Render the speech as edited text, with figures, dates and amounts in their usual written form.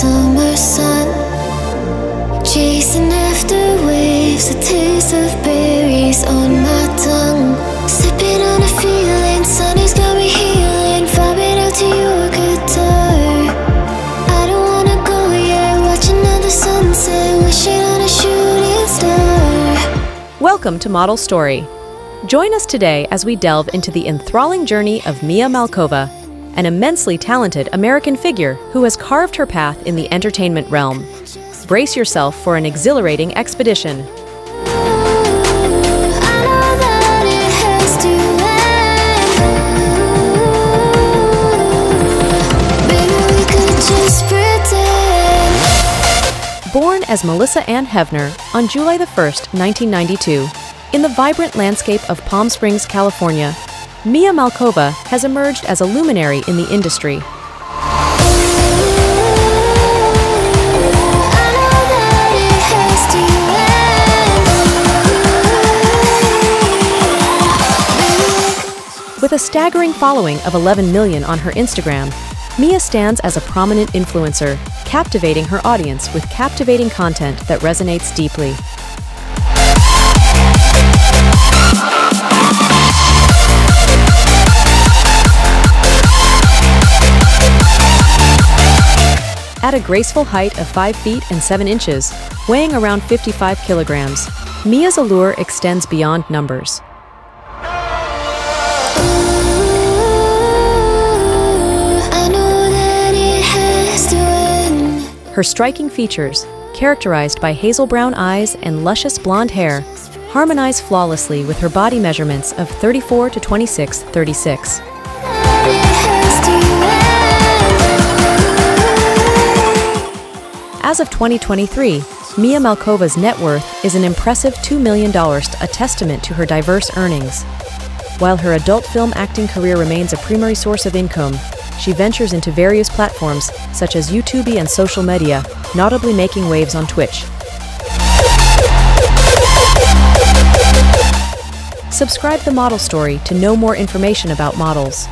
summer sun, chasing after waves, the taste of berries on my tongue, sipping on a feeling, sun has got me healing, vibing out to your guitar. I don't wanna go yet, watch another sunset, wishing on a shooting star. Welcome to Model Story. Join us today as we delve into the enthralling journey of Mia Malkova, an immensely talented American figure who has carved her path in the entertainment realm. Brace yourself for an exhilarating expedition. Born as Melissa Ann Hevner on July 1st, 1992, in the vibrant landscape of Palm Springs, California, Mia Malkova has emerged as a luminary in the industry. With a staggering following of 11 million on her Instagram, Mia stands as a prominent influencer, captivating her audience with captivating content that resonates deeply. At a graceful height of 5 feet and 7 inches, weighing around 55 kilograms, Mia's allure extends beyond numbers. Her striking features, characterized by hazel brown eyes and luscious blonde hair, harmonize flawlessly with her body measurements of 34 to 26, 36. As of 2023, Mia Malkova's net worth is an impressive $2 million, a testament to her diverse earnings. While her adult film acting career remains a primary source of income, she ventures into various platforms such as YouTube and social media, notably making waves on Twitch. Subscribe to Model Story to know more information about models.